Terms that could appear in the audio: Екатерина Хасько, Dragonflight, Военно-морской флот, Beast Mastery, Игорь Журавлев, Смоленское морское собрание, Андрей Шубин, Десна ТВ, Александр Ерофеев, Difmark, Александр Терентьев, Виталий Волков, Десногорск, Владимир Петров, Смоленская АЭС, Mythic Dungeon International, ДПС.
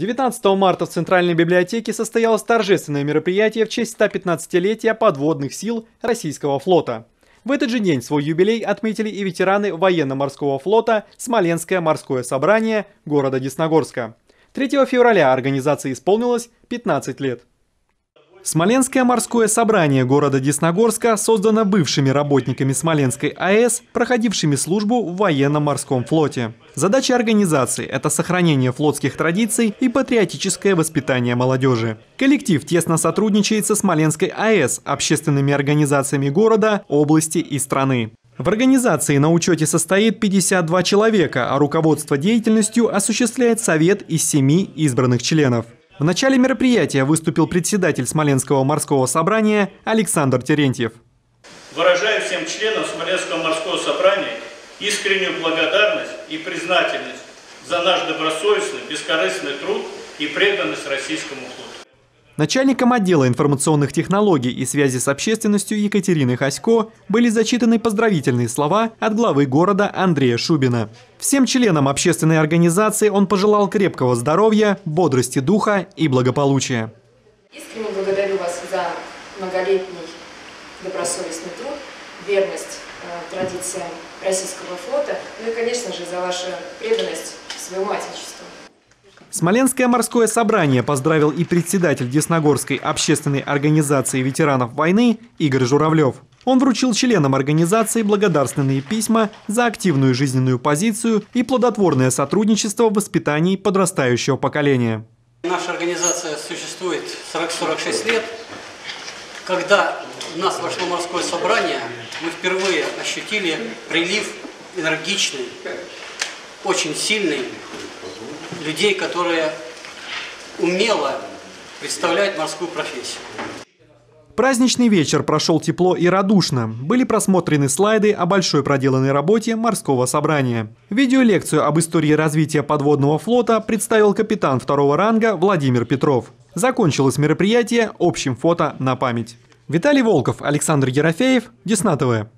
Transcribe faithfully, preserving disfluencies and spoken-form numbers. девятнадцатого марта в Центральной библиотеке состоялось торжественное мероприятие в честь стопятнадцатилетия подводных сил Российского флота. В этот же день свой юбилей отметили и ветераны Военно-морского флота Смоленское морское собрание города Десногорска. третьего февраля организации исполнилось пятнадцать лет. Смоленское морское собрание города Десногорска создано бывшими работниками Смоленской АЭС, проходившими службу в военно-морском флоте. Задача организации – это сохранение флотских традиций и патриотическое воспитание молодежи. Коллектив тесно сотрудничает со Смоленской АЭС, общественными организациями города, области и страны. В организации на учете состоит пятьдесят два человека, а руководство деятельностью осуществляет совет из семи избранных членов. В начале мероприятия выступил председатель Смоленского морского собрания Александр Терентьев. Выражаю всем членам Смоленского морского собрания искреннюю благодарность и признательность за наш добросовестный, бескорыстный труд и преданность Российскому флоту. Начальником отдела информационных технологий и связи с общественностью Екатерины Хасько были зачитаны поздравительные слова от главы города Андрея Шубина. Всем членам общественной организации он пожелал крепкого здоровья, бодрости духа и благополучия. Искренне благодарю вас за многолетний добросовестный труд, верность э, традициям Российского флота, ну и, конечно же, за вашу преданность своему отечеству. Смоленское морское собрание поздравил и председатель Десногорской общественной организации ветеранов войны Игорь Журавлев. Он вручил членам организации благодарственные письма за активную жизненную позицию и плодотворное сотрудничество в воспитании подрастающего поколения. Наша организация существует сорок-сорок шесть лет. Когда в нас вошло морское собрание, мы впервые ощутили прилив энергичный, очень сильный, людей, которые умело представляют морскую профессию. Праздничный вечер прошел тепло и радушно. Были просмотрены слайды о большой проделанной работе морского собрания. Видеолекцию об истории развития подводного флота представил капитан второго ранга Владимир Петров. Закончилось мероприятие общим фото на память. Виталий Волков, Александр Ерофеев, Десна ТВ.